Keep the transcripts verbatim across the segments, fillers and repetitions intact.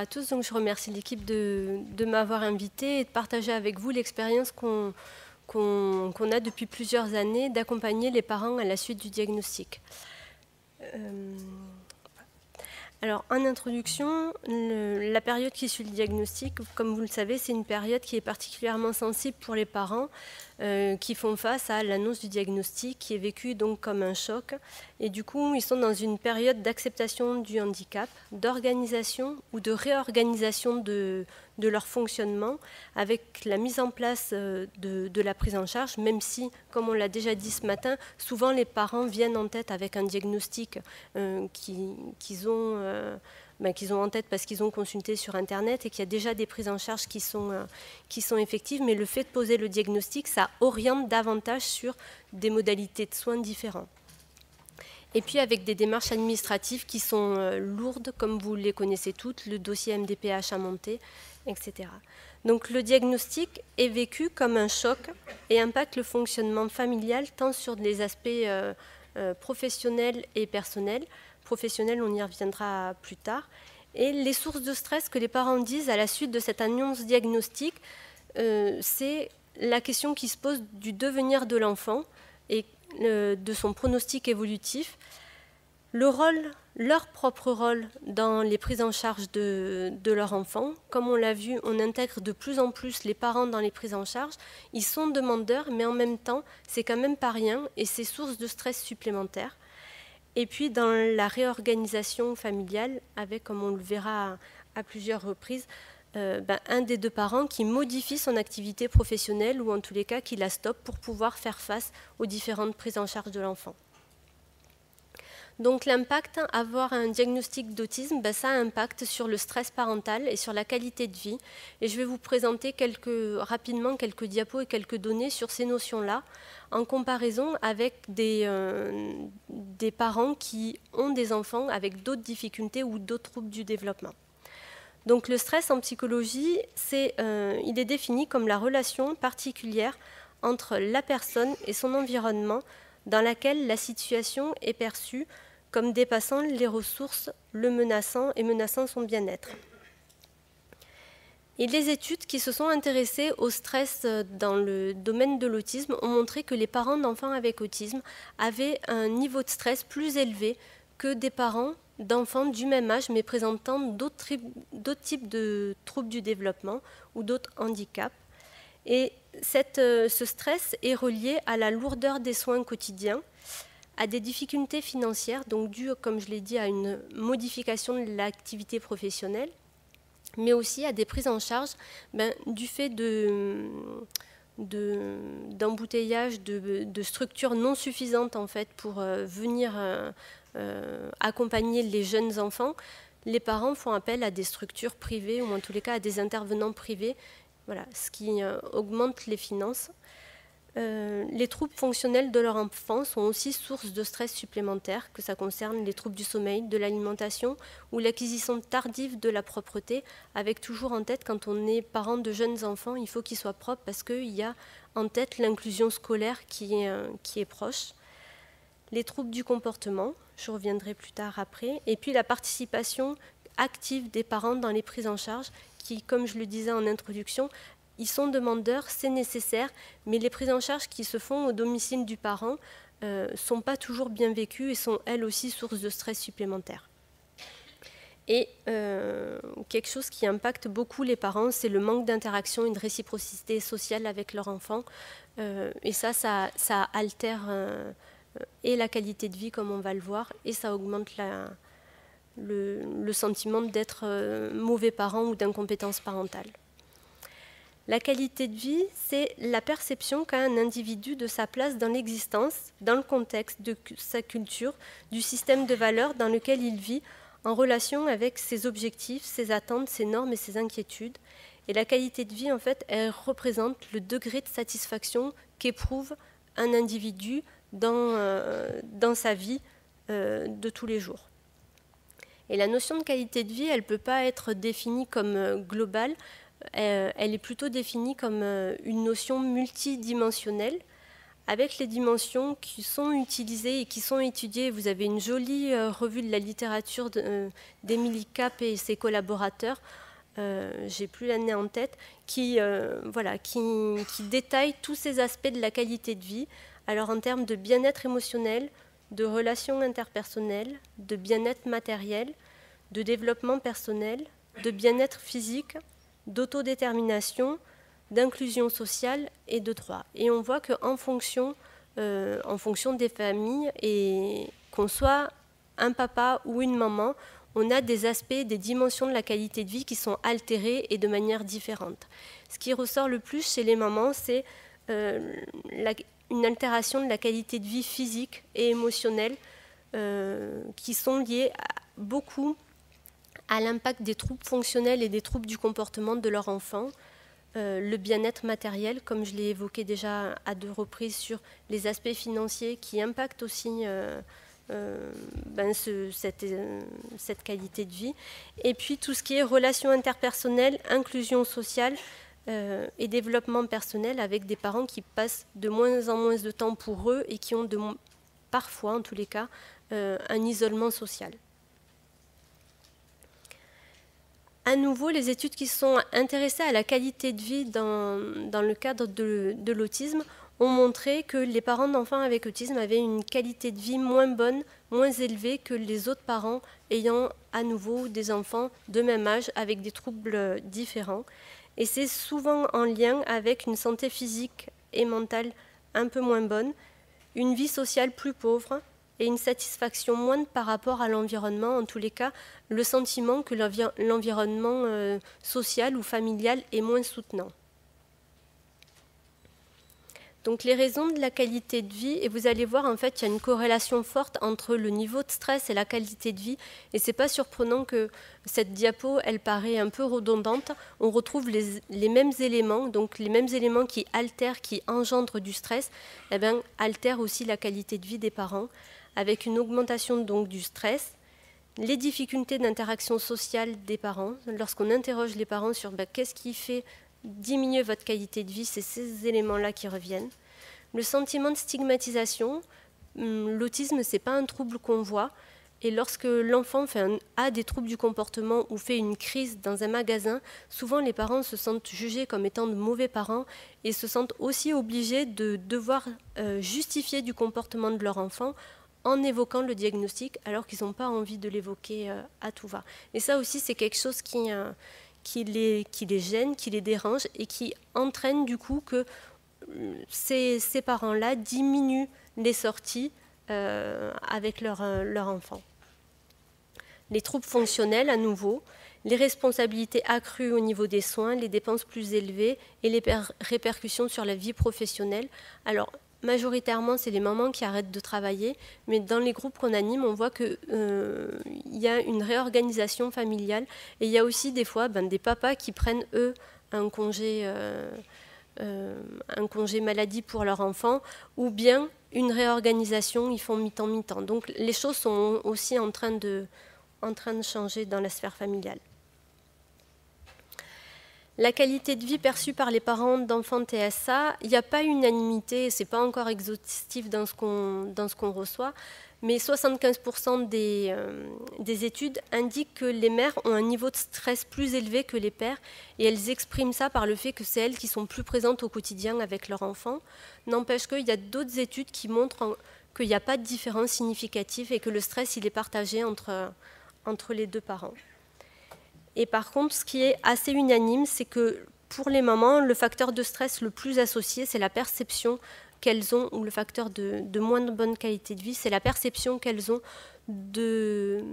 à tous. Donc, je remercie l'équipe de, de m'avoir invité et de partager avec vous l'expérience qu'on qu'on qu'on a depuis plusieurs années d'accompagner les parents à la suite du diagnostic. Euh, alors, en introduction, le, la période qui suit le diagnostic, comme vous le savez, c'est une période qui est particulièrement sensible pour les parents euh, qui font face à l'annonce du diagnostic, qui est vécue donc comme un choc. Et du coup, ils sont dans une période d'acceptation du handicap, d'organisation ou de réorganisation de, de leur fonctionnement, avec la mise en place de, de la prise en charge, même si, comme on l'a déjà dit ce matin, souvent les parents viennent en tête avec un diagnostic euh, qu'ils qu'ils ont, euh, ben, qu'ils ont en tête parce qu'ils ont consulté sur Internet et qu'il y a déjà des prises en charge qui sont, euh, qui sont effectives. Mais le fait de poser le diagnostic, ça oriente davantage sur des modalités de soins différents. Et puis avec des démarches administratives qui sont lourdes, comme vous les connaissez toutes, le dossier M D P H à monter, et cetera. Donc le diagnostic est vécu comme un choc et impacte le fonctionnement familial tant sur les aspects euh, professionnels et personnels. Professionnels, on y reviendra plus tard. Et les sources de stress que les parents disent à la suite de cette annonce diagnostique, euh, c'est la question qui se pose du devenir de l'enfant et de son pronostic évolutif, le rôle, leur propre rôle dans les prises en charge de, de leur enfant. Comme on l'a vu, on intègre de plus en plus les parents dans les prises en charge. Ils sont demandeurs, mais en même temps, c'est quand même pas rien et c'est source de stress supplémentaire. Et puis dans la réorganisation familiale, avec, comme on le verra à, à plusieurs reprises, Euh, ben, un des deux parents qui modifie son activité professionnelle ou en tous les cas qui la stoppe pour pouvoir faire face aux différentes prises en charge de l'enfant. Donc l'impact, avoir un diagnostic d'autisme, ben, ça impacte sur le stress parental et sur la qualité de vie. Et je vais vous présenter quelques, rapidement quelques diapos et quelques données sur ces notions-là en comparaison avec des, euh, des parents qui ont des enfants avec d'autres difficultés ou d'autres troubles du développement. Donc le stress en psychologie, c'est, euh, il est défini comme la relation particulière entre la personne et son environnement dans laquelle la situation est perçue comme dépassant les ressources, le menaçant et menaçant son bien-être. Et les études qui se sont intéressées au stress dans le domaine de l'autisme ont montré que les parents d'enfants avec autisme avaient un niveau de stress plus élevé que des parents d'enfants du même âge, mais présentant d'autres types de troubles du développement ou d'autres handicaps. Et cette, ce stress est relié à la lourdeur des soins quotidiens, à des difficultés financières, donc dues, comme je l'ai dit, à une modification de l'activité professionnelle, mais aussi à des prises en charge ben, du fait de... d'embouteillages, de, de, de structures non suffisantes en fait, pour euh, venir euh, euh, accompagner les jeunes enfants. Les parents font appel à des structures privées ou en tous les cas à des intervenants privés, voilà, ce qui euh, augmente les finances. Euh, les troubles fonctionnels de leur enfant sont aussi source de stress supplémentaire, que ça concerne les troubles du sommeil, de l'alimentation ou l'acquisition tardive de la propreté, avec toujours en tête, quand on est parent de jeunes enfants, il faut qu'ils soient propres parce qu'il y a en tête l'inclusion scolaire qui est, qui est proche. Les troubles du comportement, je reviendrai plus tard après, et puis la participation active des parents dans les prises en charge qui, comme je le disais en introduction, ils sont demandeurs, c'est nécessaire, mais les prises en charge qui se font au domicile du parent ne euh, sont pas toujours bien vécues et sont elles aussi source de stress supplémentaire. Et euh, quelque chose qui impacte beaucoup les parents, c'est le manque d'interaction et de réciprocité sociale avec leur enfant. Euh, et ça, ça, ça altère euh, et la qualité de vie, comme on va le voir, et ça augmente la, le, le sentiment d'être euh, mauvais parent ou d'incompétence parentale. La qualité de vie, c'est la perception qu'a un individu de sa place dans l'existence, dans le contexte de sa culture, du système de valeurs dans lequel il vit, en relation avec ses objectifs, ses attentes, ses normes et ses inquiétudes. Et la qualité de vie, en fait, elle représente le degré de satisfaction qu'éprouve un individu dans, euh, dans sa vie euh, de tous les jours. Et la notion de qualité de vie, elle ne peut pas être définie comme euh, globale. Elle est plutôt définie comme une notion multidimensionnelle avec les dimensions qui sont utilisées et qui sont étudiées. Vous avez une jolie euh, revue de la littérature d'Émilie Kapp et ses collaborateurs, euh, j'ai plus l'année en tête, qui, euh, voilà, qui, qui détaille tous ces aspects de la qualité de vie. Alors en termes de bien-être émotionnel, de relations interpersonnelles, de bien-être matériel, de développement personnel, de bien-être physique, d'autodétermination, d'inclusion sociale et de droit. Et on voit qu'en fonction, euh, en fonction des familles, et qu'on soit un papa ou une maman, on a des aspects, des dimensions de la qualité de vie qui sont altérées et de manière différente. Ce qui ressort le plus chez les mamans, c'est euh, la, une altération de la qualité de vie physique et émotionnelle euh, qui sont liées à, beaucoup à l'impact des troubles fonctionnels et des troubles du comportement de leur enfant. Euh, le bien-être matériel, comme je l'ai évoqué déjà à deux reprises, sur les aspects financiers qui impactent aussi euh, euh, ben ce, cette, euh, cette qualité de vie. Et puis tout ce qui est relations interpersonnelles, inclusion sociale euh, et développement personnel, avec des parents qui passent de moins en moins de temps pour eux et qui ont de, parfois, en tous les cas, euh, un isolement social. À nouveau, les études qui sont intéressées à la qualité de vie dans, dans le cadre de, de l'autisme ont montré que les parents d'enfants avec autisme avaient une qualité de vie moins bonne, moins élevée que les autres parents ayant à nouveau des enfants de même âge avec des troubles différents. Et c'est souvent en lien avec une santé physique et mentale un peu moins bonne, une vie sociale plus pauvre, et une satisfaction moindre par rapport à l'environnement, en tous les cas, le sentiment que l'environnement euh, social ou familial est moins soutenant. Donc les raisons de la qualité de vie, et vous allez voir, en fait, il y a une corrélation forte entre le niveau de stress et la qualité de vie, et c'est pas surprenant que cette diapo, elle paraît un peu redondante. On retrouve les, les mêmes éléments, donc les mêmes éléments qui altèrent, qui engendrent du stress, eh bien, altèrent aussi la qualité de vie des parents, avec une augmentation donc du stress, les difficultés d'interaction sociale des parents. Lorsqu'on interroge les parents sur ben, qu'est-ce qui fait diminuer votre qualité de vie, c'est ces éléments-là qui reviennent. Le sentiment de stigmatisation, l'autisme, ce n'est pas un trouble qu'on voit, et lorsque l'enfant a des troubles du comportement ou fait une crise dans un magasin, souvent les parents se sentent jugés comme étant de mauvais parents et se sentent aussi obligés de devoir justifier du comportement de leur enfant en évoquant le diagnostic, alors qu'ils n'ont pas envie de l'évoquer à tout va. Et ça aussi, c'est quelque chose qui... Qui les, qui les gêne, qui les dérange et qui entraîne du coup que ces, ces parents-là diminuent les sorties euh, avec leur, leur enfant. Les troubles fonctionnels à nouveau, les responsabilités accrues au niveau des soins, les dépenses plus élevées et les répercussions sur la vie professionnelle. Alors majoritairement, c'est les mamans qui arrêtent de travailler, mais dans les groupes qu'on anime, on voit qu'il euh, y a une réorganisation familiale. Et il y a aussi des fois ben, des papas qui prennent, eux, un congé, euh, euh, un congé maladie pour leur enfant, ou bien une réorganisation, ils font mi-temps, mi-temps. Donc les choses sont aussi en train de, en train de changer dans la sphère familiale. La qualité de vie perçue par les parents d'enfants T S A, il n'y a pas unanimité, ce n'est pas encore exhaustif dans ce qu'on dans ce qu'on reçoit, mais soixante-quinze pour cent des, euh, des études indiquent que les mères ont un niveau de stress plus élevé que les pères, et elles expriment ça par le fait que c'est elles qui sont plus présentes au quotidien avec leur enfant. N'empêche qu'il y a d'autres études qui montrent qu'il n'y a pas de différence significative et que le stress, il est partagé entre, entre les deux parents. Et par contre, ce qui est assez unanime, c'est que pour les mamans, le facteur de stress le plus associé, c'est la perception qu'elles ont, ou le facteur de, de moins de bonne qualité de vie, c'est la perception qu'elles ont de,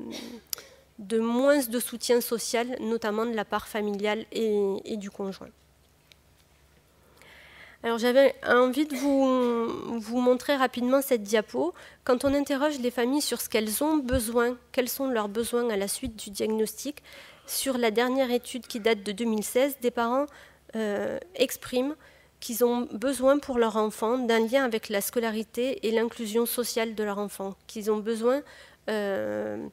de moins de soutien social, notamment de la part familiale et, et du conjoint. Alors j'avais envie de vous, vous montrer rapidement cette diapo. Quand on interroge les familles sur ce qu'elles ont besoin, quels sont leurs besoins à la suite du diagnostic, sur la dernière étude qui date de deux mille seize, des parents euh, expriment qu'ils ont besoin pour leur enfant d'un lien avec la scolarité et l'inclusion sociale de leur enfant, qu'ils ont besoin euh,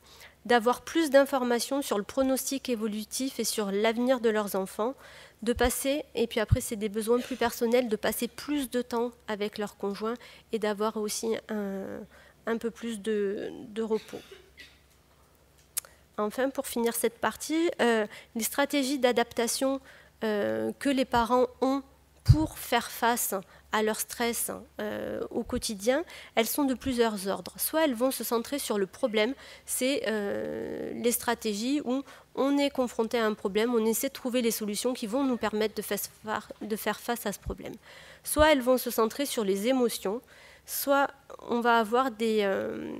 d'avoir plus d'informations sur le pronostic évolutif et sur l'avenir de leurs enfants, de passer, et puis après c'est des besoins plus personnels, de passer plus de temps avec leur conjoint et d'avoir aussi un, un peu plus de, de repos. Enfin, pour finir cette partie, euh, les stratégies d'adaptation euh, que les parents ont pour faire face à leur stress euh, au quotidien, elles sont de plusieurs ordres. Soit elles vont se centrer sur le problème, c'est euh, les stratégies où on est confronté à un problème, on essaie de trouver les solutions qui vont nous permettre de faire, de faire face à ce problème. Soit elles vont se centrer sur les émotions, soit on va avoir des... Euh,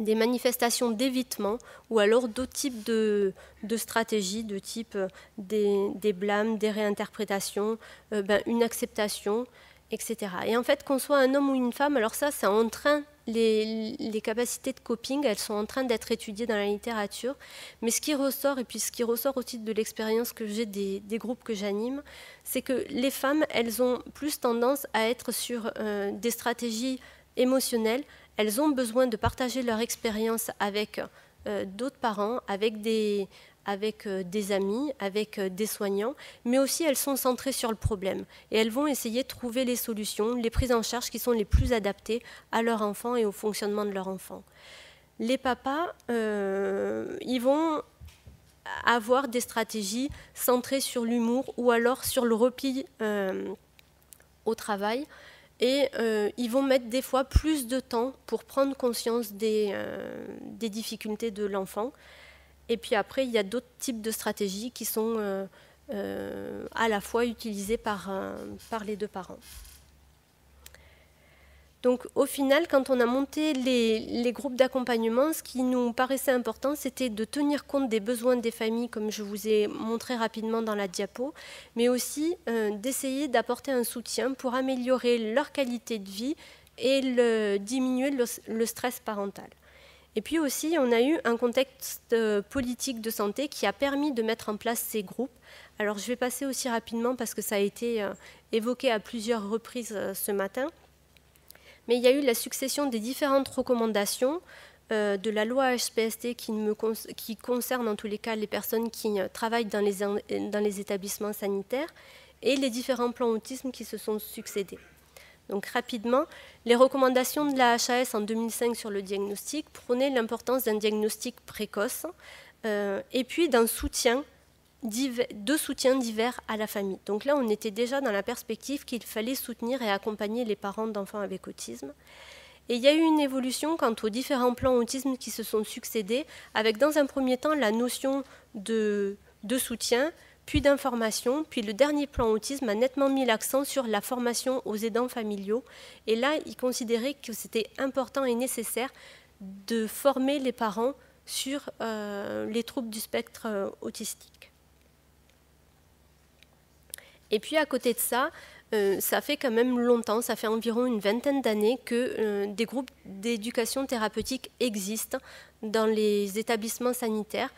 des manifestations d'évitement ou alors d'autres types de, de stratégies, de type des, des blâmes, des réinterprétations, euh, ben, une acceptation, et cetera. Et en fait, qu'on soit un homme ou une femme, alors ça, ça entraîne les, les capacités de coping, elles sont en train d'être étudiées dans la littérature. Mais ce qui ressort, et puis ce qui ressort au titre de l'expérience que j'ai des, des groupes que j'anime, c'est que les femmes, elles ont plus tendance à être sur euh, des stratégies émotionnelles. Elles ont besoin de partager leur expérience avec euh, d'autres parents, avec, des, avec euh, des amis, avec euh, des soignants, mais aussi elles sont centrées sur le problème. Et elles vont essayer de trouver les solutions, les prises en charge qui sont les plus adaptées à leur enfant et au fonctionnement de leur enfant. Les papas, euh, ils vont avoir des stratégies centrées sur l'humour ou alors sur le repli euh, au travail. Et euh, ils vont mettre des fois plus de temps pour prendre conscience des, euh, des difficultés de l'enfant. Et puis après, il y a d'autres types de stratégies qui sont euh, euh, à la fois utilisées par, euh, par les deux parents. Donc au final, quand on a monté les, les groupes d'accompagnement, ce qui nous paraissait important, c'était de tenir compte des besoins des familles, comme je vous ai montré rapidement dans la diapo, mais aussi euh, d'essayer d'apporter un soutien pour améliorer leur qualité de vie et le, diminuer le, le stress parental. Et puis aussi, on a eu un contexte politique de santé qui a permis de mettre en place ces groupes. Alors je vais passer aussi rapidement parce que ça a été euh, évoqué à plusieurs reprises euh, ce matin. Mais il y a eu la succession des différentes recommandations euh, de la loi H P S T qui, me con qui concerne en tous les cas les personnes qui euh, travaillent dans les, dans les établissements sanitaires et les différents plans autisme qui se sont succédés. Donc rapidement, les recommandations de la H A S en deux mille cinq sur le diagnostic prônaient l'importance d'un diagnostic précoce euh, et puis d'un soutien de soutien divers à la famille. Donc là, on était déjà dans la perspective qu'il fallait soutenir et accompagner les parents d'enfants avec autisme. Et il y a eu une évolution quant aux différents plans autisme qui se sont succédés, avec dans un premier temps la notion de, de soutien, puis d'information, puis le dernier plan autisme a nettement mis l'accent sur la formation aux aidants familiaux. Et là, il considérait que c'était important et nécessaire de former les parents sur euh, les troubles du spectre autistique. Et puis à côté de ça, euh, ça fait quand même longtemps, ça fait environ une vingtaine d'années que euh, des groupes d'éducation thérapeutique existent dans les établissements sanitaires.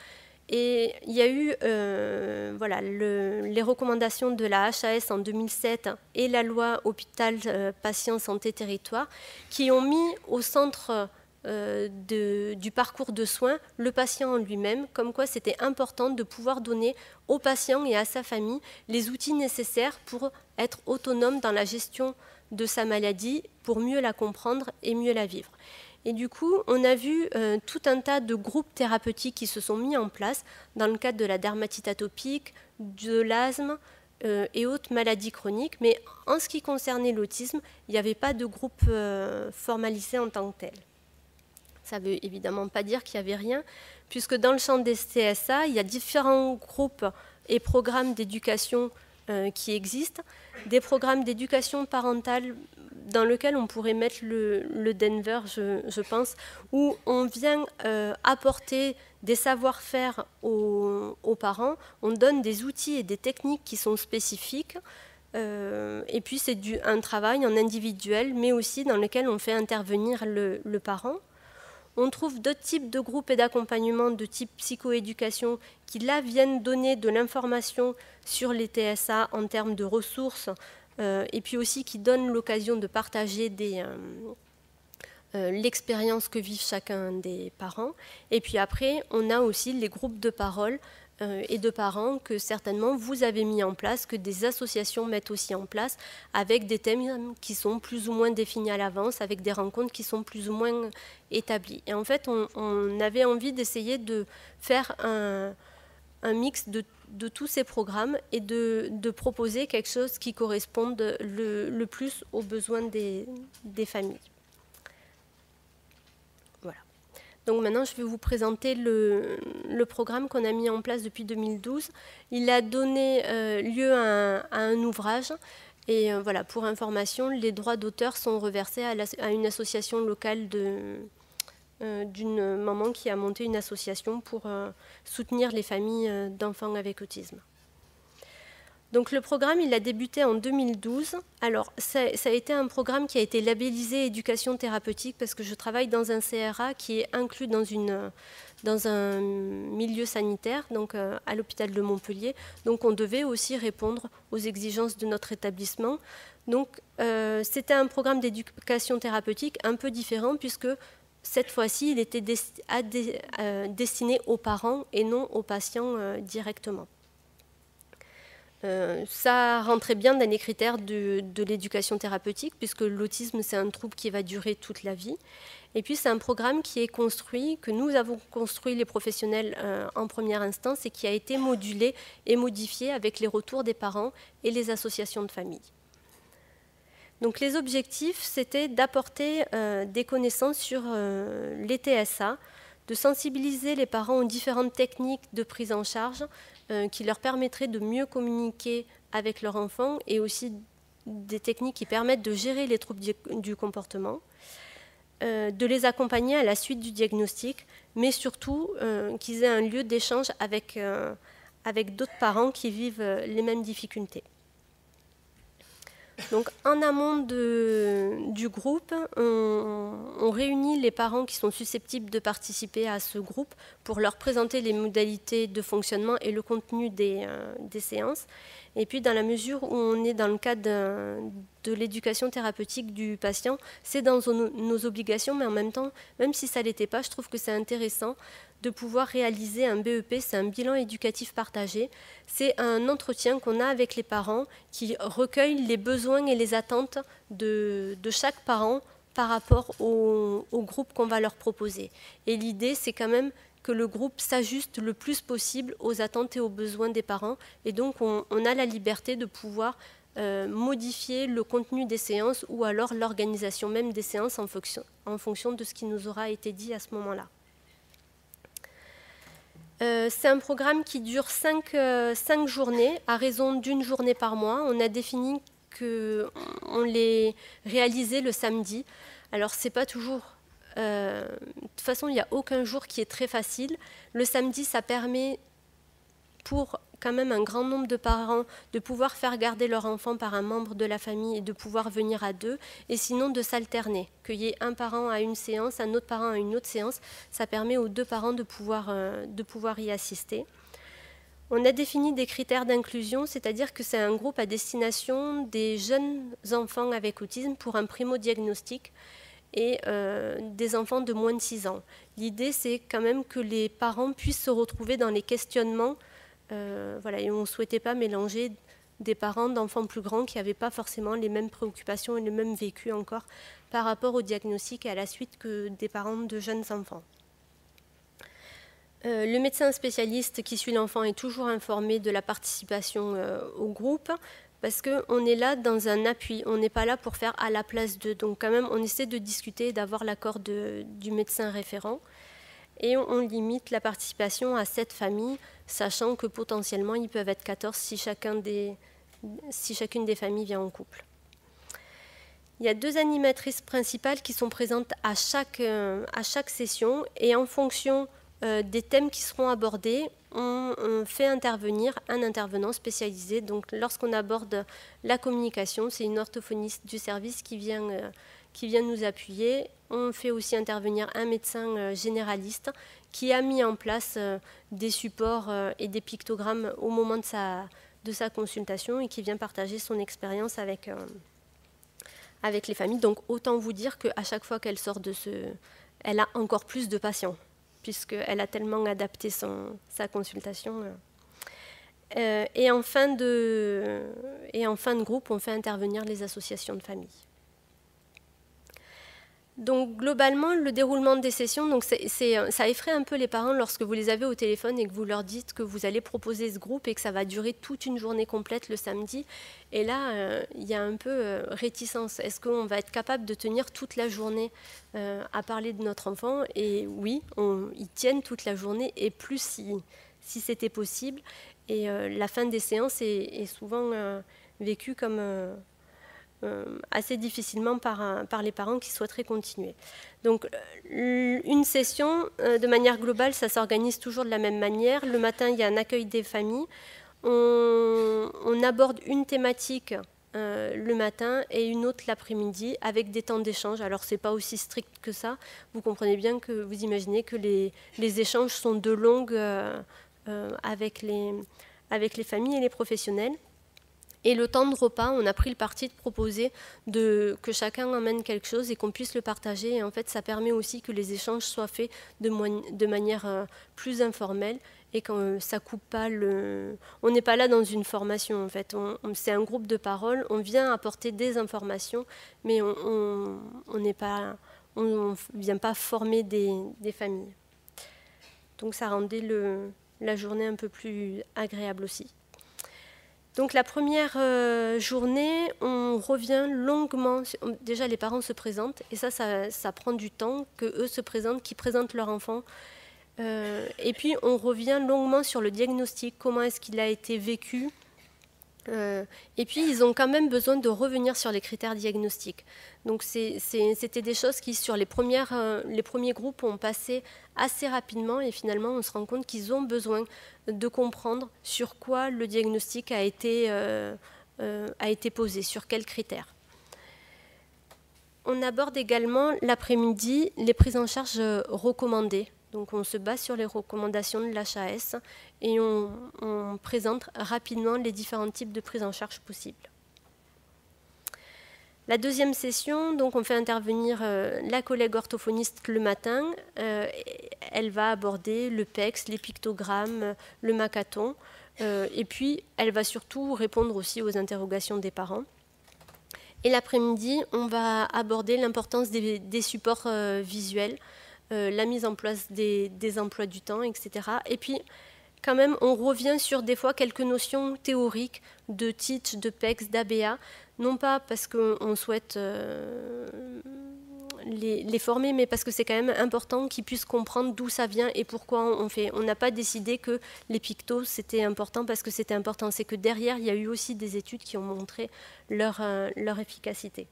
Et il y a eu euh, voilà, le, les recommandations de la H A S en deux mille sept et la loi Hôpital, euh, Patients, Santé, Territoire qui ont mis au centre euh, de, du parcours de soins le patient en lui-même, comme quoi c'était important de pouvoir donner au patient et à sa famille les outils nécessaires pour être autonome dans la gestion de sa maladie, pour mieux la comprendre et mieux la vivre. Et du coup, on a vu euh, tout un tas de groupes thérapeutiques qui se sont mis en place dans le cadre de la dermatite atopique, de l'asthme euh, et autres maladies chroniques. Mais en ce qui concernait l'autisme, il n'y avait pas de groupe euh, formalisé en tant que tel. Ça ne veut évidemment pas dire qu'il n'y avait rien, puisque dans le champ des C S A, il y a différents groupes et programmes d'éducation euh, qui existent, des programmes d'éducation parentale dans lesquels on pourrait mettre le, le Denver, je, je pense, où on vient euh, apporter des savoir-faire aux, aux parents, on donne des outils et des techniques qui sont spécifiques, Euh, et puis c'est un travail en individuel, mais aussi dans lequel on fait intervenir le, le parent. On trouve deux types de groupes et d'accompagnement de type psychoéducation qui, là, viennent donner de l'information sur les T S A en termes de ressources euh, et puis aussi qui donnent l'occasion de partager des, euh, euh, l'expérience que vivent chacun des parents. Et puis après, on a aussi les groupes de parole euh, et de parents que certainement vous avez mis en place, que des associations mettent aussi en place, avec des thèmes qui sont plus ou moins définis à l'avance, avec des rencontres qui sont plus ou moins établies. Et en fait, on, on avait envie d'essayer de faire un, un mix de de tous ces programmes et de, de proposer quelque chose qui corresponde le, le plus aux besoins des, des familles. Voilà. Donc maintenant, je vais vous présenter le, le programme qu'on a mis en place depuis deux mille douze. Il a donné euh, lieu à un, à un ouvrage. Et euh, voilà, pour information, les droits d'auteur sont reversés à, la, à une association locale de... d'une maman qui a monté une association pour euh, soutenir les familles euh, d'enfants avec autisme. Donc le programme, il a débuté en deux mille douze. Alors ça, ça a été un programme qui a été labellisé éducation thérapeutique parce que je travaille dans un C R A qui est inclus dans, une, dans un milieu sanitaire, donc euh, à l'hôpital de Montpellier. Donc on devait aussi répondre aux exigences de notre établissement. Donc euh, c'était un programme d'éducation thérapeutique un peu différent puisque cette fois-ci, il était destiné aux parents et non aux patients directement. Euh, ça rentrait bien dans les critères de, de l'éducation thérapeutique, puisque l'autisme, c'est un trouble qui va durer toute la vie. Et puis, c'est un programme qui est construit, que nous avons construit les professionnels euh, en première instance et qui a été modulé et modifié avec les retours des parents et les associations de famille. Donc les objectifs, c'était d'apporter euh, des connaissances sur euh, les T S A, de sensibiliser les parents aux différentes techniques de prise en charge euh, qui leur permettraient de mieux communiquer avec leur enfant et aussi des techniques qui permettent de gérer les troubles du, du comportement, euh, de les accompagner à la suite du diagnostic, mais surtout euh, qu'ils aient un lieu d'échange avec, euh, avec d'autres parents qui vivent les mêmes difficultés. Donc, en amont de, du groupe, on, on réunit les parents qui sont susceptibles de participer à ce groupe pour leur présenter les modalités de fonctionnement et le contenu des, euh, des séances. Et puis, dans la mesure où on est dans le cadre de l'éducation thérapeutique du patient, c'est dans nos obligations, mais en même temps, même si ça ne l'était pas, je trouve que c'est intéressant de pouvoir réaliser un B E P, c'est un bilan éducatif partagé. C'est un entretien qu'on a avec les parents qui recueille les besoins et les attentes de, de chaque parent par rapport au, au groupe qu'on va leur proposer. Et l'idée, c'est quand même que le groupe s'ajuste le plus possible aux attentes et aux besoins des parents. Et donc, on, on a la liberté de pouvoir euh, modifier le contenu des séances ou alors l'organisation même des séances en fonction, en fonction de ce qui nous aura été dit à ce moment-là. Euh, c'est un programme qui dure cinq, euh, cinq journées, à raison d'une journée par mois. On a défini qu'on les réalisait le samedi. Alors, c'est pas toujours... Euh, de toute façon, il n'y a aucun jour qui est très facile. Le samedi, ça permet pour quand même un grand nombre de parents de pouvoir faire garder leur enfant par un membre de la famille et de pouvoir venir à deux, et sinon de s'alterner, qu'il y ait un parent à une séance, un autre parent à une autre séance. Ça permet aux deux parents de pouvoir, euh, de pouvoir y assister. On a défini des critères d'inclusion, c'est-à-dire que c'est un groupe à destination des jeunes enfants avec autisme pour un primo-diagnostic et euh, des enfants de moins de six ans. L'idée, c'est quand même que les parents puissent se retrouver dans les questionnements. Euh, voilà, et on ne souhaitait pas mélanger des parents d'enfants plus grands qui n'avaient pas forcément les mêmes préoccupations et le même vécu encore par rapport au diagnostic et à la suite que des parents de jeunes enfants. Euh, le médecin spécialiste qui suit l'enfant est toujours informé de la participation euh, au groupe, parce qu'on est là dans un appui, on n'est pas là pour faire à la place d'eux. Donc quand même, on essaie de discuter et d'avoir l'accord du médecin référent. Et on, on limite la participation à sept familles, sachant que potentiellement, ils peuvent être quatorze si, chacun des, si chacune des familles vient en couple. Il y a deux animatrices principales qui sont présentes à chaque, à chaque session, et en fonction euh, des thèmes qui seront abordés, on fait intervenir un intervenant spécialisé. Donc, lorsqu'on aborde la communication, c'est une orthophoniste du service qui vient, euh, qui vient nous appuyer. On fait aussi intervenir un médecin euh, généraliste qui a mis en place euh, des supports euh, et des pictogrammes au moment de sa, de sa consultation et qui vient partager son expérience avec, euh, avec les familles. Donc autant vous dire qu'à chaque fois qu'elle sort de ce... Elle a encore plus de patients, puisqu'elle a tellement adapté son, sa consultation. Euh, et, en fin de, et en fin de groupe, on fait intervenir les associations de famille. Donc globalement, le déroulement des sessions, donc c'est, c'est, ça effraie un peu les parents lorsque vous les avez au téléphone et que vous leur dites que vous allez proposer ce groupe et que ça va durer toute une journée complète le samedi. Et là, euh, il y a un peu euh, réticence. Est-ce qu'on va être capable de tenir toute la journée euh, à parler de notre enfant? Et oui, on, ils tiennent toute la journée et plus si, si c'était possible. Et euh, la fin des séances est, est souvent euh, vécue comme... Euh, assez difficilement par, par les parents qui souhaiteraient continuer. Donc une session, de manière globale, ça s'organise toujours de la même manière. Le matin, il y a un accueil des familles. On, on aborde une thématique euh, le matin et une autre l'après-midi avec des temps d'échange. Alors, ce n'est pas aussi strict que ça. Vous comprenez bien que vous imaginez que les, les échanges sont de longue euh, euh, avec, les, avec les familles et les professionnels. Et le temps de repas, on a pris le parti de proposer de, que chacun emmène quelque chose et qu'on puisse le partager. Et en fait, ça permet aussi que les échanges soient faits de, moins, de manière euh, plus informelle et que ça coupe pas le... On n'est pas là dans une formation, en fait. On, on, c'est un groupe de parole. On vient apporter des informations, mais on ne on, on on, on vient pas former des, des familles. Donc, ça rendait le, la journée un peu plus agréable aussi. Donc la première journée, on revient longuement, déjà les parents se présentent, et ça, ça, ça prend du temps qu'eux se présentent, qu'ils présentent leur enfant. Euh, et puis on revient longuement sur le diagnostic, comment est-ce qu'il a été vécu. Euh, et puis ils ont quand même besoin de revenir sur les critères diagnostiques. Donc c'était des choses qui, sur les, premières, euh, les premiers groupes, ont passé assez rapidement et finalement on se rend compte qu'ils ont besoin de comprendre sur quoi le diagnostic a été, euh, euh, a été posé, sur quels critères. On aborde également l'après-midi les prises en charge recommandées. Donc on se base sur les recommandations de l'H A S et on, on présente rapidement les différents types de prise en charge possibles. La deuxième session, donc on fait intervenir euh, la collègue orthophoniste le matin. Euh, elle va aborder le P E X, les pictogrammes, le macathon. Euh, et puis elle va surtout répondre aussi aux interrogations des parents. Et l'après-midi, on va aborder l'importance des, des supports euh, visuels. Euh, la mise en place des, des emplois du temps, et cetera. Et puis, quand même, on revient sur des fois quelques notions théoriques de TEACCH, de P E C S, d'A B A, non pas parce qu'on souhaite euh, les, les former, mais parce que c'est quand même important qu'ils puissent comprendre d'où ça vient et pourquoi on fait. On n'a pas décidé que les pictos, c'était important parce que c'était important. C'est que derrière, il y a eu aussi des études qui ont montré leur, euh, leur efficacité.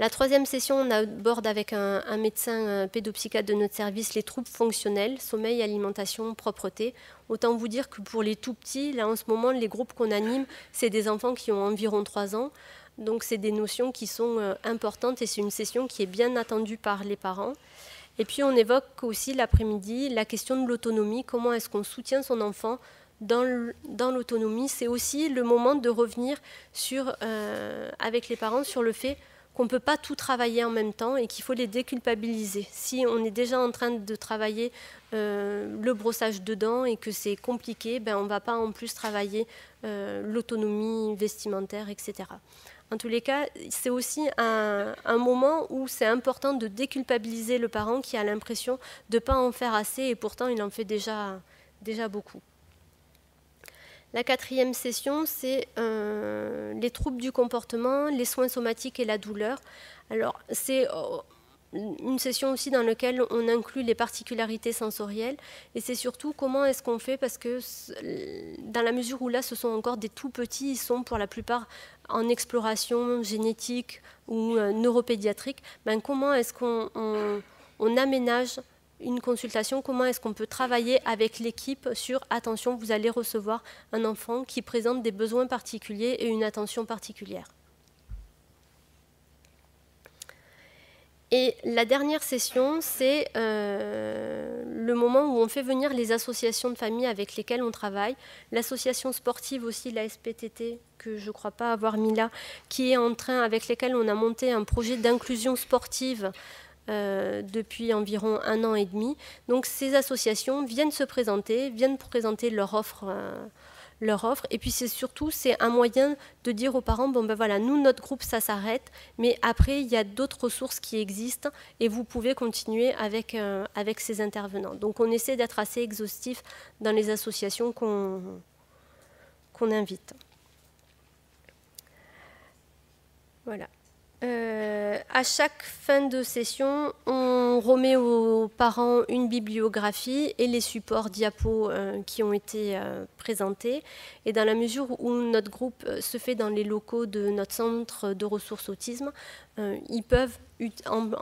La troisième session, on aborde avec un, un médecin un pédopsychiatre de notre service les troubles fonctionnels, sommeil, alimentation, propreté. Autant vous dire que pour les tout-petits, là en ce moment, les groupes qu'on anime, c'est des enfants qui ont environ trois ans. Donc c'est des notions qui sont importantes et c'est une session qui est bien attendue par les parents. Et puis on évoque aussi l'après-midi la question de l'autonomie, comment est-ce qu'on soutient son enfant dans l'autonomie. C'est aussi le moment de revenir sur, euh, avec les parents sur le fait qu'on ne peut pas tout travailler en même temps et qu'il faut les déculpabiliser. Si on est déjà en train de travailler euh, le brossage de dents et que c'est compliqué, ben on ne va pas en plus travailler euh, l'autonomie vestimentaire, et cetera. En tous les cas, c'est aussi un, un moment où c'est important de déculpabiliser le parent qui a l'impression de ne pas en faire assez et pourtant il en fait déjà, déjà beaucoup. La quatrième session, c'est euh, les troubles du comportement, les soins somatiques et la douleur. Alors, c'est euh, une session aussi dans laquelle on inclut les particularités sensorielles. Et c'est surtout comment est-ce qu'on fait, parce que dans la mesure où là, ce sont encore des tout petits, ils sont pour la plupart en exploration génétique ou euh, neuropédiatrique, ben, comment est-ce qu'on on, on aménage une consultation, comment est-ce qu'on peut travailler avec l'équipe sur attention, vous allez recevoir un enfant qui présente des besoins particuliers et une attention particulière. Et la dernière session, c'est euh, le moment où on fait venir les associations de famille avec lesquelles on travaille. L'association sportive aussi, la S P T T, que je ne crois pas avoir mis là, qui est en train, avec lesquelles on a monté un projet d'inclusion sportive euh, depuis environ un an et demi. Donc ces associations viennent se présenter, viennent présenter leur offre euh, leur offre. Et puis, c'est surtout, c'est un moyen de dire aux parents, bon ben voilà, nous, notre groupe, ça s'arrête, mais après, il y a d'autres ressources qui existent et vous pouvez continuer avec, euh, avec ces intervenants. Donc, on essaie d'être assez exhaustif dans les associations qu'on qu'on invite. Voilà. Euh, à chaque fin de session, on remet aux parents une bibliographie et les supports diapos euh, qui ont été euh, présentés. Et dans la mesure où notre groupe se fait dans les locaux de notre centre de ressources autisme, euh, ils peuvent em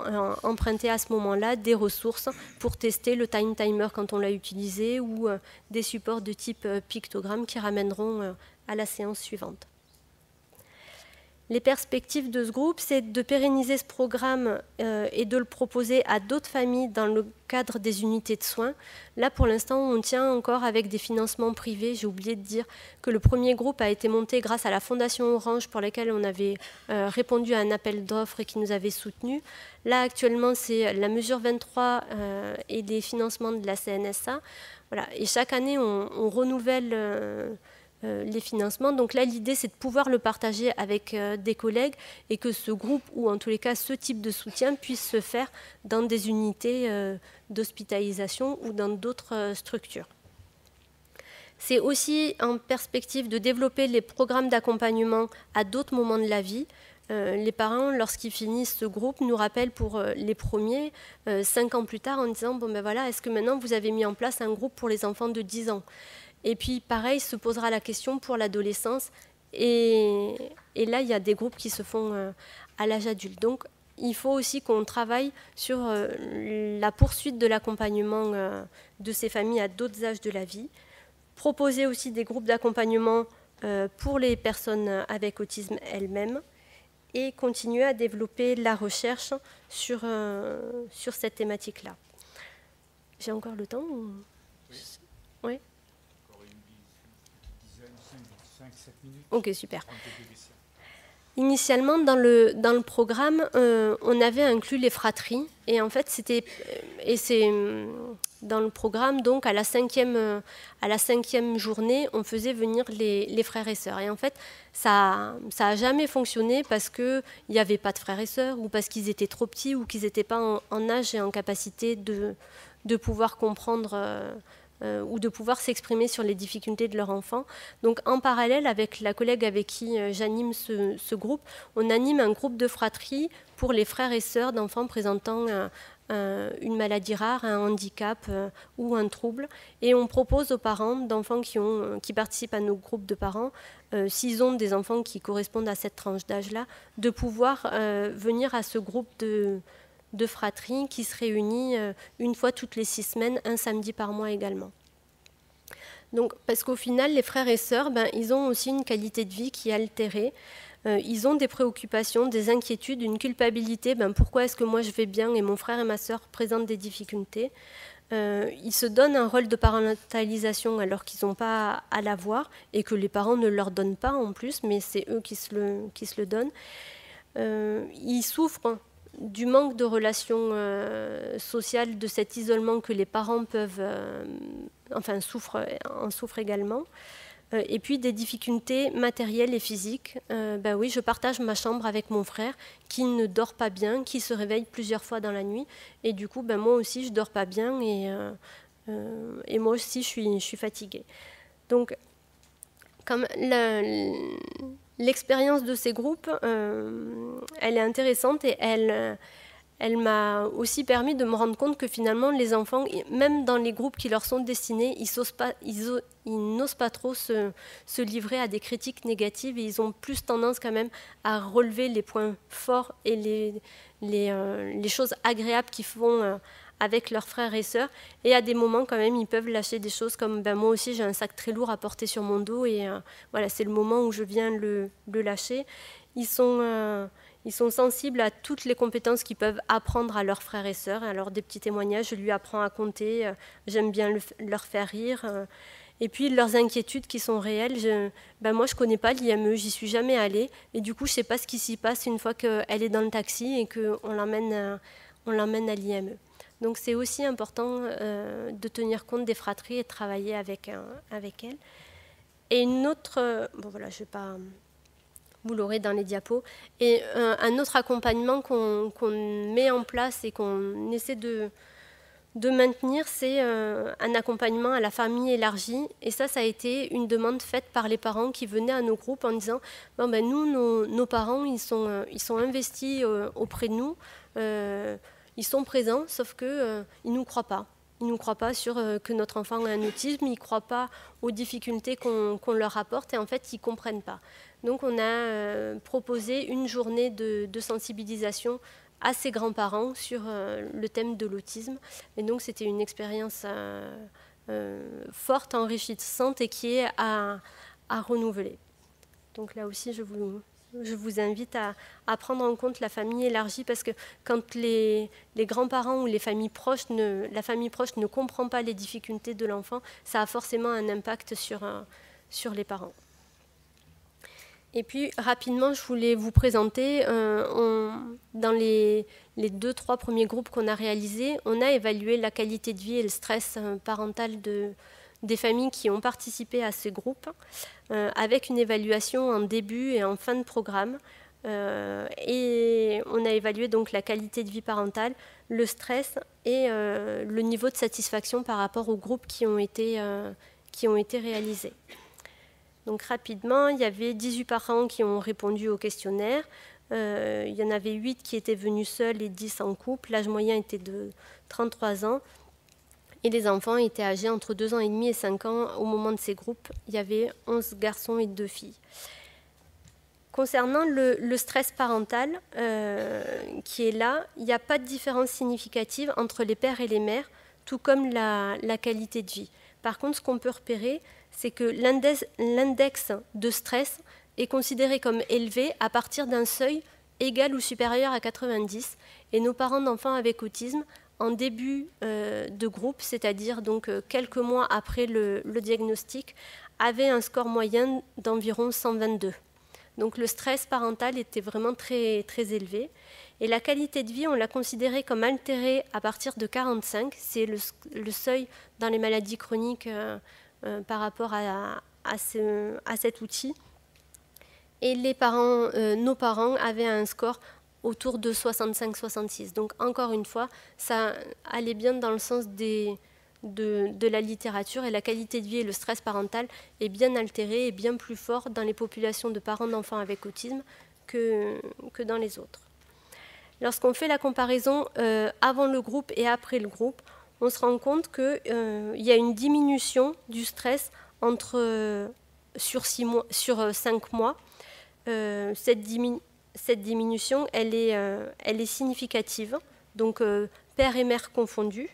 emprunter à ce moment-là des ressources pour tester le time timer quand on l'a utilisé ou euh, des supports de type euh, pictogramme qui ramèneront euh, à la séance suivante. Les perspectives de ce groupe, c'est de pérenniser ce programme euh, et de le proposer à d'autres familles dans le cadre des unités de soins. Là, pour l'instant, on tient encore avec des financements privés. J'ai oublié de dire que le premier groupe a été monté grâce à la Fondation Orange, pour laquelle on avait euh, répondu à un appel d'offres et qui nous avait soutenus. Là, actuellement, c'est la mesure vingt-trois euh, et des financements de la C N S A. Voilà. Et chaque année, on, on renouvelle... Euh, les financements. Donc là, l'idée, c'est de pouvoir le partager avec euh, des collègues et que ce groupe, ou en tous les cas ce type de soutien, puisse se faire dans des unités euh, d'hospitalisation ou dans d'autres euh, structures. C'est aussi en perspective de développer les programmes d'accompagnement à d'autres moments de la vie. Euh, les parents, lorsqu'ils finissent ce groupe, nous rappellent pour euh, les premiers, euh, cinq ans plus tard, en disant, bon ben voilà, est-ce que maintenant vous avez mis en place un groupe pour les enfants de dix ans ? Et puis, pareil, se posera la question pour l'adolescence. Et, et là, il y a des groupes qui se font à l'âge adulte. Donc, il faut aussi qu'on travaille sur la poursuite de l'accompagnement de ces familles à d'autres âges de la vie. Proposer aussi des groupes d'accompagnement pour les personnes avec autisme elles-mêmes. Et continuer à développer la recherche sur, sur cette thématique-là. J'ai encore le temps ou... Oui. Ok, super. Initialement, dans le, dans le programme, euh, on avait inclus les fratries. Et en fait, c'était... Et c'est dans le programme, donc, à la cinquième, à la cinquième journée, on faisait venir les, les frères et sœurs. Et en fait, ça ça a jamais fonctionné parce qu'il n'y avait pas de frères et sœurs ou parce qu'ils étaient trop petits ou qu'ils n'étaient pas en, en âge et en capacité de, de pouvoir comprendre... Euh, Euh, ou de pouvoir s'exprimer sur les difficultés de leur enfant. Donc en parallèle avec la collègue avec qui euh, j'anime ce, ce groupe, on anime un groupe de fratrie pour les frères et sœurs d'enfants présentant euh, euh, une maladie rare, un handicap euh, ou un trouble. Et on propose aux parents d'enfants qui, ont, qui participent à nos groupes de parents, euh, s'ils ont des enfants qui correspondent à cette tranche d'âge-là, de pouvoir euh, venir à ce groupe de... de fratrie qui se réunit une fois toutes les six semaines, un samedi par mois également. Donc, parce qu'au final, les frères et sœurs, ben, ils ont aussi une qualité de vie qui est altérée. Euh, ils ont des préoccupations, des inquiétudes, une culpabilité. Ben, pourquoi est-ce que moi je vais bien et mon frère et ma sœur présentent des difficultés ? Euh, ils se donnent un rôle de parentalisation alors qu'ils n'ont pas à l'avoir et que les parents ne leur donnent pas en plus, mais c'est eux qui se le, qui se le donnent. Euh, ils souffrent du manque de relations euh, sociales, de cet isolement que les parents peuvent, euh, enfin, souffrent, en souffrent également. Euh, et puis des difficultés matérielles et physiques. Euh, ben oui, je partage ma chambre avec mon frère qui ne dort pas bien, qui se réveille plusieurs fois dans la nuit. Et du coup, ben moi aussi, je ne dors pas bien et, euh, euh, et moi aussi, je suis, je suis fatiguée. Donc, comme la... L'expérience de ces groupes, euh, elle est intéressante et elle, elle m'a aussi permis de me rendre compte que finalement, les enfants, même dans les groupes qui leur sont destinés, ils n'osent pas, ils, ils n'osent pas trop se, se livrer à des critiques négatives et ils ont plus tendance quand même à relever les points forts et les, les, euh, les choses agréables qu'ils font euh, avec leurs frères et sœurs. Et à des moments, quand même, ils peuvent lâcher des choses comme ben, « moi aussi, j'ai un sac très lourd à porter sur mon dos et euh, voilà, c'est le moment où je viens le, le lâcher ». Ils sont, euh, Ils sont sensibles à toutes les compétences qu'ils peuvent apprendre à leurs frères et sœurs. Alors, des petits témoignages, je lui apprends à compter, j'aime bien le, leur faire rire. Et puis, leurs inquiétudes qui sont réelles. Je, ben moi, je ne connais pas l'I M E, j'y suis jamais allée. Et du coup, je ne sais pas ce qui s'y passe une fois qu'elle est dans le taxi et qu'on l'emmène à, on l'emmène à l'I M E. Donc, c'est aussi important euh, de tenir compte des fratries et de travailler avec, euh, avec elles. Et une autre... Euh, bon, voilà, je ne vais pas... Vous l'aurez dans les diapos. Et un, un autre accompagnement qu'on qu'on met en place et qu'on essaie de, de maintenir, c'est euh, un accompagnement à la famille élargie. Et ça, ça a été une demande faite par les parents qui venaient à nos groupes en disant « Bon, ben, nous, nos, nos parents, ils sont, euh, ils sont investis euh, auprès de nous, euh, ils sont présents, sauf qu'ils euh, ne nous croient pas. Ils ne nous croient pas sur euh, que notre enfant a un autisme, ils ne croient pas aux difficultés qu'on qu'on leur apporte et en fait, ils ne comprennent pas. » Donc, on a euh, proposé une journée de, de sensibilisation à ses grands-parents sur euh, le thème de l'autisme. Et donc, c'était une expérience euh, euh, forte, enrichissante et qui est à, à renouveler. Donc, là aussi, je vous, je vous invite à, à prendre en compte la famille élargie parce que quand les, les grands-parents ou les familles proches ne, la famille proche ne comprend pas les difficultés de l'enfant, ça a forcément un impact sur, euh, sur les parents. Et puis, rapidement, je voulais vous présenter, euh, on, dans les, les deux, trois premiers groupes qu'on a réalisés, on a évalué la qualité de vie et le stress parental de, des familles qui ont participé à ce groupe, euh, avec une évaluation en début et en fin de programme. Euh, et on a évalué donc la qualité de vie parentale, le stress et euh, le niveau de satisfaction par rapport aux groupes qui ont été, euh, qui ont été réalisés. Donc rapidement, il y avait dix-huit parents qui ont répondu au questionnaire. Euh, il y en avait huit qui étaient venus seuls et dix en couple. L'âge moyen était de trente-trois ans. Et les enfants étaient âgés entre deux ans et demi et cinq ans. Au moment de ces groupes, il y avait onze garçons et deux filles. Concernant le, le stress parental euh, qui est là, il n'y a pas de différence significative entre les pères et les mères, tout comme la, la qualité de vie. Par contre, ce qu'on peut repérer, c'est que l'index de stress est considéré comme élevé à partir d'un seuil égal ou supérieur à quatre-vingt-dix. Et nos parents d'enfants avec autisme, en début euh, de groupe, c'est-à-dire donc quelques mois après le, le diagnostic, avaient un score moyen d'environ cent vingt-deux. Donc le stress parental était vraiment très, très élevé. Et la qualité de vie, on l'a considérée comme altérée à partir de quarante-cinq. C'est le, le seuil dans les maladies chroniques euh, Euh, par rapport à, à, ce, à cet outil. Et les parents, euh, nos parents avaient un score autour de soixante-cinq soixante-six. Donc encore une fois, ça allait bien dans le sens des, de, de la littérature et la qualité de vie et le stress parental est bien altéré et bien plus fort dans les populations de parents d'enfants avec autisme que, que dans les autres. Lorsqu'on fait la comparaison euh, avant le groupe et après le groupe, on se rend compte qu'il euh, y a une diminution du stress entre, euh, sur, six mois, sur euh, cinq mois. Euh, cette, diminu cette diminution, elle est, euh, elle est significative, donc euh, père et mère confondus.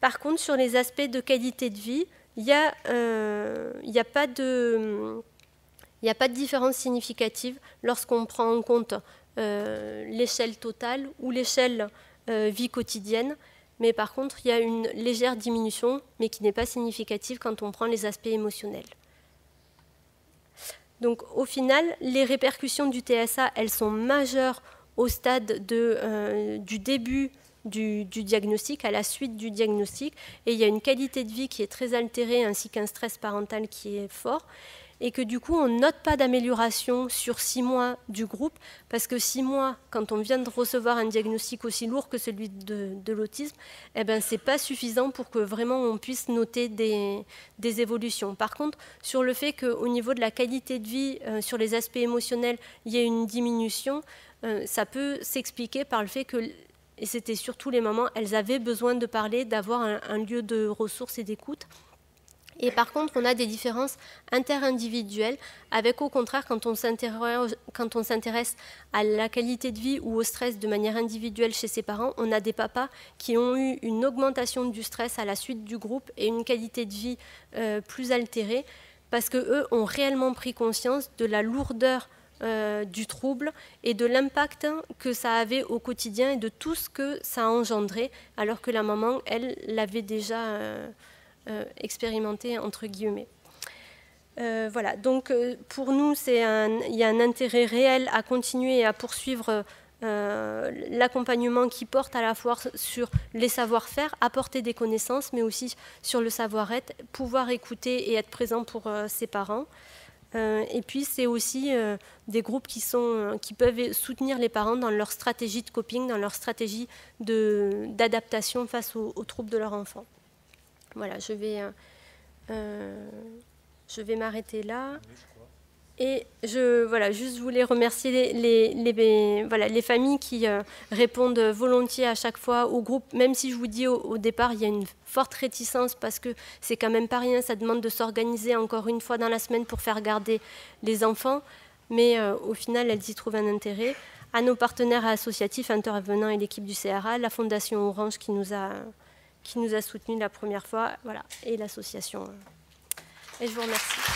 Par contre, sur les aspects de qualité de vie, il n'y a, euh, a pas de... Il n'y a pas de différence significative lorsqu'on prend en compte euh, l'échelle totale ou l'échelle euh, vie quotidienne. Mais par contre, il y a une légère diminution, mais qui n'est pas significative quand on prend les aspects émotionnels. Donc, au final, les répercussions du T S A, elles sont majeures au stade de, euh, du début du, du diagnostic, à la suite du diagnostic. Et il y a une qualité de vie qui est très altérée, ainsi qu'un stress parental qui est fort. Et que du coup, on ne note pas d'amélioration sur six mois du groupe, parce que six mois, quand on vient de recevoir un diagnostic aussi lourd que celui de, de l'autisme, eh ben, ce n'est pas suffisant pour que vraiment on puisse noter des, des évolutions. Par contre, sur le fait qu'au niveau de la qualité de vie, euh, sur les aspects émotionnels, il y a une diminution, euh, ça peut s'expliquer par le fait que, et c'était surtout les mamans, elles avaient besoin de parler, d'avoir un, un lieu de ressources et d'écoute. Et par contre, on a des différences interindividuelles avec, au contraire, quand on s'intéresse à la qualité de vie ou au stress de manière individuelle chez ses parents, on a des papas qui ont eu une augmentation du stress à la suite du groupe et une qualité de vie euh, plus altérée parce qu'eux ont réellement pris conscience de la lourdeur euh, du trouble et de l'impact que ça avait au quotidien et de tout ce que ça a engendré, alors que la maman, elle, l'avait déjà euh, euh, expérimenté, entre guillemets. Euh, voilà, donc euh, pour nous, c'est un, il y a un intérêt réel à continuer et à poursuivre euh, l'accompagnement qui porte à la fois sur les savoir-faire, apporter des connaissances, mais aussi sur le savoir-être, pouvoir écouter et être présent pour euh, ses parents. Euh, et puis, c'est aussi euh, des groupes qui, sont, qui peuvent soutenir les parents dans leur stratégie de coping, dans leur stratégie d'adaptation face aux, aux troubles de leur enfant. Voilà, je vais... Euh, euh, Je vais m'arrêter là. Et je, voilà, juste je voulais remercier les, les, les, voilà, les familles qui euh, répondent volontiers à chaque fois au groupe, même si je vous dis au, au départ, il y a une forte réticence parce que c'est quand même pas rien, ça demande de s'organiser encore une fois dans la semaine pour faire garder les enfants, mais euh, au final, elles y trouvent un intérêt. À nos partenaires associatifs, intervenants et l'équipe du C R A, la Fondation Orange qui nous a, qui nous a soutenus la première fois, voilà, et l'association. Et je vous remercie.